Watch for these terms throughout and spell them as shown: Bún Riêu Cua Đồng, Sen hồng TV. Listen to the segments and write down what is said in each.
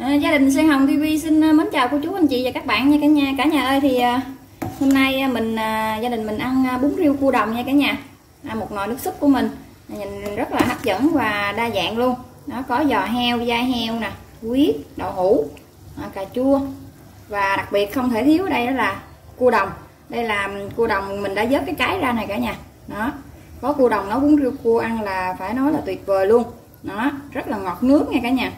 Gia đình Sen Hồng TV xin mến chào cô chú anh chị và các bạn nha cả nhà. Cả nhà ơi, thì hôm nay gia đình mình ăn bún riêu cua đồng nha cả nhà. Một nồi nước súp của mình nhìn rất là hấp dẫn và đa dạng luôn. Nó có giò heo, da heo nè, huyết, đậu hũ, cà chua và đặc biệt không thể thiếu ở đây đó là cua đồng. Đây là cua đồng mình đã vớt cái trái ra này cả nhà. Đó, có cua đồng nấu bún riêu cua ăn là phải nói là tuyệt vời luôn. Đó, rất là ngọt nước nha cả nhà.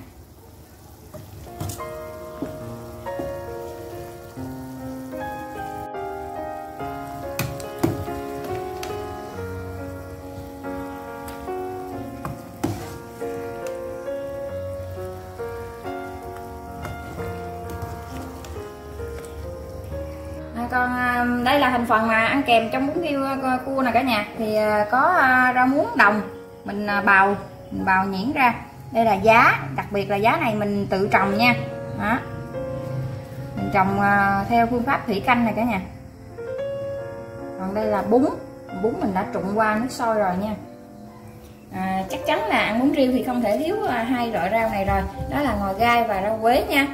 Còn đây là thành phần mà ăn kèm trong bún riêu cua nè cả nhà, thì có rau muống đồng mình bào, nhuyễn ra. Đây là giá, đặc biệt là giá này mình tự trồng nha. Đó, mình trồng theo phương pháp thủy canh này cả nhà. Còn đây là bún, mình đã trụng qua nước sôi rồi nha. Chắc chắn là ăn bún riêu thì không thể thiếu hai loại rau này rồi, đó là ngò gai và rau quế nha.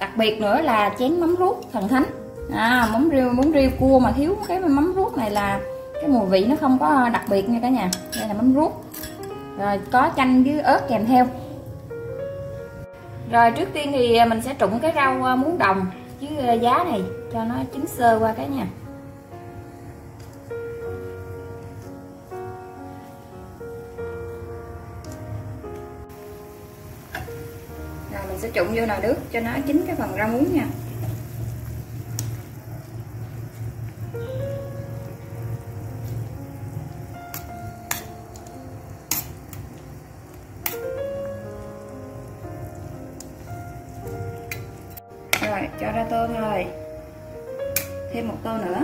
Đặc biệt nữa là chén mắm ruốc thần thánh. Mắm riêu cua mà thiếu cái mắm ruốc này là cái mùi vị nó không có đặc biệt nha cả nhà. Đây là mắm ruốc. Rồi có chanh với ớt kèm theo. Rồi trước tiên thì mình sẽ trụng cái rau muống đồng với giá này cho nó chín sơ qua cả nhà. Rồi mình sẽ trụng vô nồi nước cho nó chín cái phần rau muống nha. Rồi, cho ra tô rồi. Thêm một tô nữa.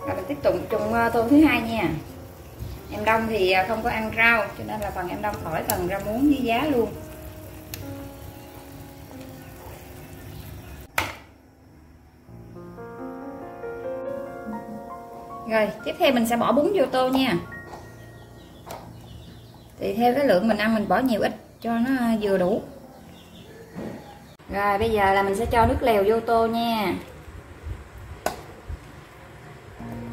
Rồi mình tiếp tục trụng tô thứ hai nha. Em Đông thì không có ăn rau cho nên là phần em Đông khỏi phần rau muống với giá luôn. Rồi, tiếp theo mình sẽ bỏ bún vô tô nha. Thì theo cái lượng mình ăn mình bỏ nhiều ít cho nó vừa đủ. Rồi bây giờ là mình sẽ cho nước lèo vô tô nha.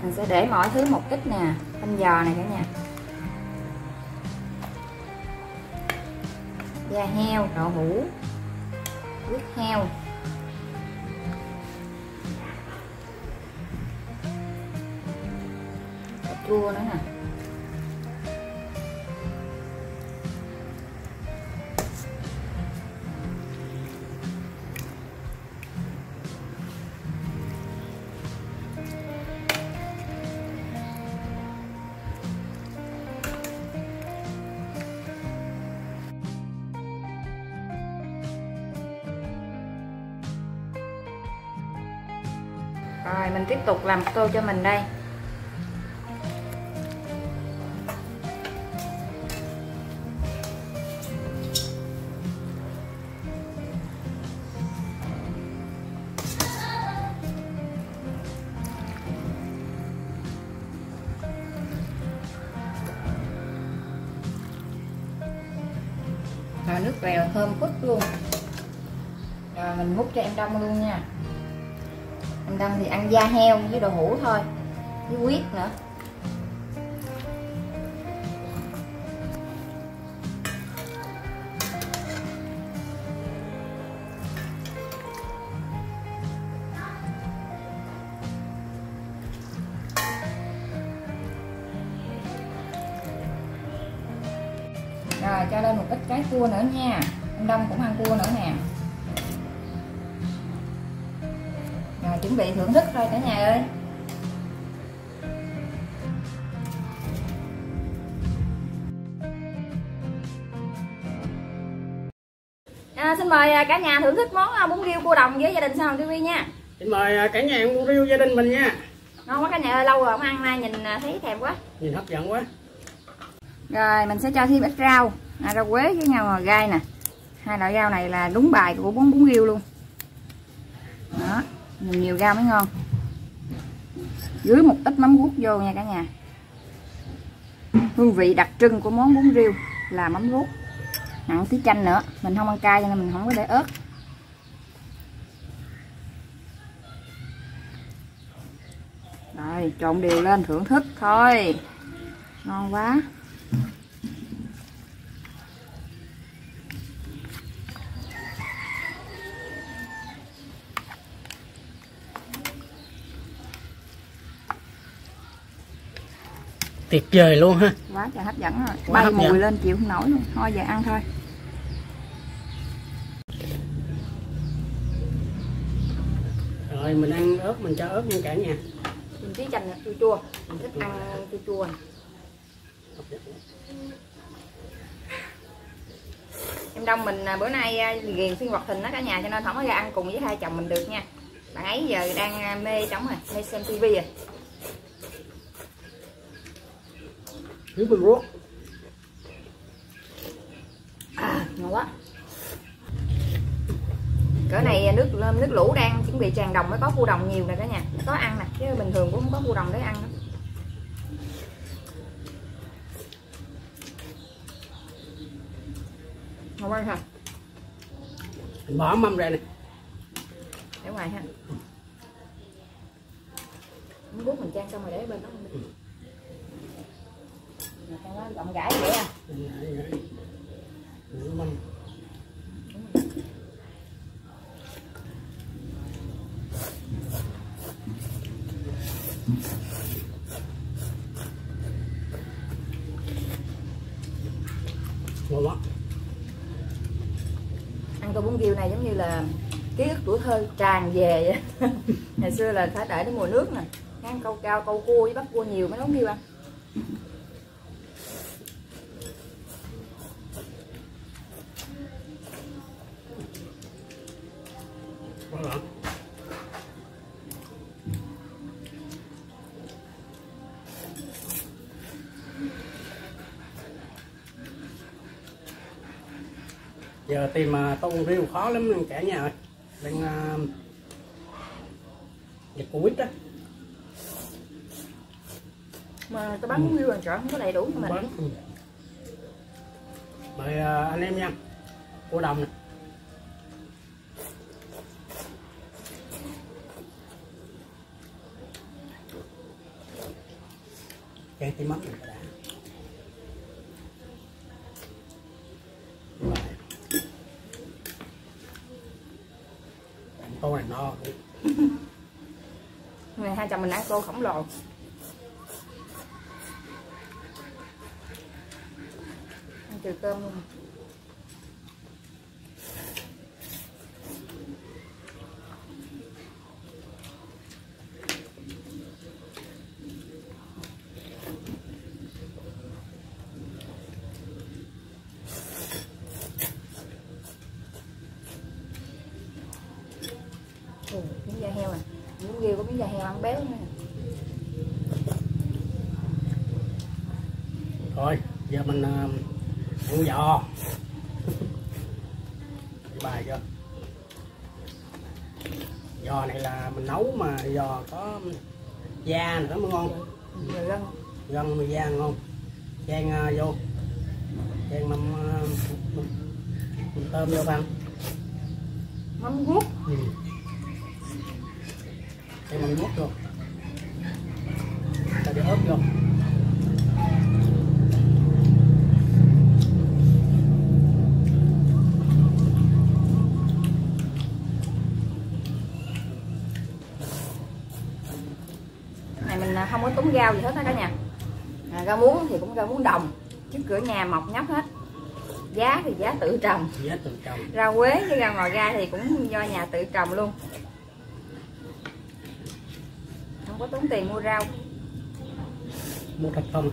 Mình sẽ để mọi thứ một ít nè, canh giò này cả nhà, da heo, đậu hũ, huyết heo, cà chua nữa nè. Rồi mình tiếp tục làm tô cho mình đây. Rồi nước lèo thơm phức luôn. Rồi mình múc cho em Đông luôn nha. Em Đăng thì ăn da heo với đậu hũ thôi, với huyết nữa. Rồi cho lên một ít cái cua nữa nha. Em Đăng cũng ăn cua nữa nè. Chuẩn bị thưởng thức rồi cả nhà ơi. Xin mời cả nhà thưởng thức món bún riêu cua đồng với gia đình Sen Hồng TV nha. Xin mời cả nhà ăn bún riêu gia đình mình nha. Ngon quá cả nhà ơi, lâu rồi không ăn, nay nhìn thấy thèm quá. Nhìn hấp dẫn quá. Rồi mình sẽ cho thêm ít rau, rau quế với nhau gai nè. Hai loại rau này là đúng bài của món bún riêu luôn. Đó, nhiều rau mới ngon. Dưới một ít mắm ruốc vô nha cả nhà. Hương vị đặc trưng của món bún riêu là mắm ruốc, nặng tí chanh nữa. Mình không ăn cay cho nên mình không có để ớt. Rồi trộn đều lên thưởng thức thôi. Ngon quá. Tuyệt vời luôn ha. Quá trời hấp dẫn rồi. Quá bay mùi dẫn lên chịu không nổi luôn. Thôi giờ ăn thôi. Rồi mình ăn ớt, mình cho ớt nha cả nhà. Mình tí chanh chua chua. Mình thích ăn chua chua. Em Đông mình bữa nay ghiền xuyên hoạt hình đó cả nhà, cho nên không có ra ăn cùng với hai chồng mình được nha. Bạn ấy giờ đang mê trống rồi, mê xem TV rồi. Nước bún ruốc. À, ngon quá. Cỡ này nước lũ đang chuẩn bị tràn đồng mới có cua đồng nhiều nè cả nhà. Có ăn nè, chứ bình thường cũng không có cua đồng để ăn đó. Ngon quá hả? Mình bỏ mâm ra nè. Để ngoài ha. Bún ruốc mình chan xong rồi để bên đó. Cộng gãi vậy à? Ăn tô bún riêu này giống như là ký ức tuổi thơ tràn về vậy. Ngày xưa là phải đợi đến mùa nước nè, ăn câu cao câu cua với bắt cua nhiều mới nấu riêu ăn. Giờ tìm tô bún riêu khó lắm cả nhà ơi. Đang dịch Covid đó. Mà cái bán bún riêu chợ không có đầy đủ cho mình. Mời anh em nha. Cua đồng nè. Cái tí mắt này đã. Tô này no. Này hai chồng mình ăn tô khổng lồ. Ăn trừ cơm luôn. Miếng da heo à, miếng riêu có miếng da heo ăn béo nữa. Thôi giờ mình ăn giò. Bài chưa? Giò này là mình nấu mà giò có da nữa mới ngon. Gân, gân mà da ngon. Chan vô, chan mắm tôm vô ăn. Mắm ruốc. Mình múc vô, ta để ớt vô. Cái này mình không có tốn rau gì hết á cả nhà. Rau muống thì cũng rau muống đồng, trước cửa nhà mọc nhóc hết. Giá thì giá tự trồng. Rau quế với rau ngò gai thì cũng do nhà tự trồng luôn. Không có tốn tiền mua rau, mua thịt không.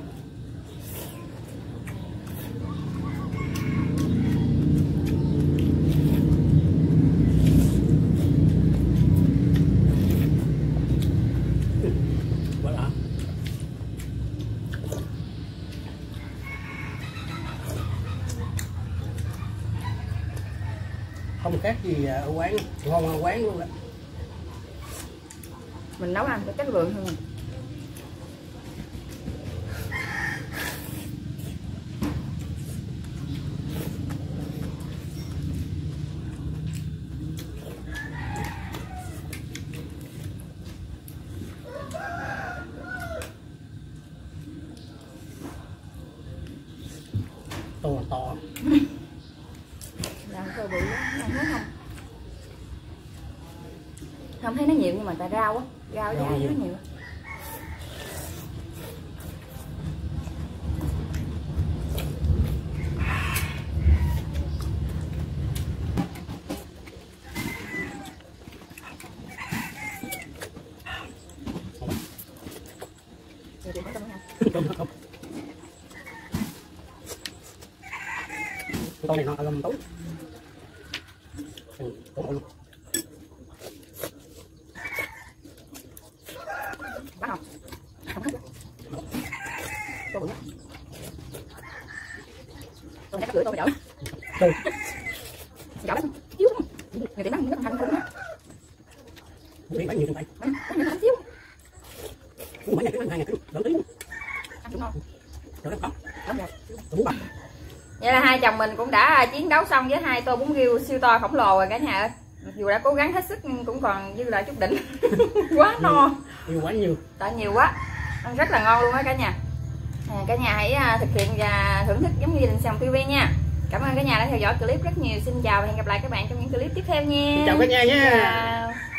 Không khác gì ở quán, ngon ở quán luôn ạ. Mình nấu ăn có chất lượng hơn. to to. Làm cơ bự không thấy không? Không thấy nó nhiều nhưng mà tại rau á, rau giá rất nhiều. Con này nó làm tốt. Bắt không? Không thích. Tôi bự. Tôi cắt lưỡi tôi mới đỡ. Dạo lắm. Chiếu lắm. Người ta bán nó thành cũng á. Đi bán nhiều như vậy. Nó không chiếu. Cũng mấy cái này này đỡ tí. Ăn cũng ngon. Đỡ lắm. Lắm rồi. Cũng bằng. Vậy là hai chồng mình cũng đã chiến đấu xong với hai tô bún riêu siêu to khổng lồ rồi cả nhà ơi. Dù đã cố gắng hết sức nhưng cũng còn dư lại chút đỉnh. Quá no. Nhiều quá nhiều. Tại nhiều quá. Ăn rất là ngon luôn á cả nhà. Cả nhà hãy thực hiện và thưởng thức giống như Sen hồng TV nha. Cảm ơn cả nhà đã theo dõi clip rất nhiều. Xin chào và hẹn gặp lại các bạn trong những clip tiếp theo nha. Chào cả nhà nha. Chào.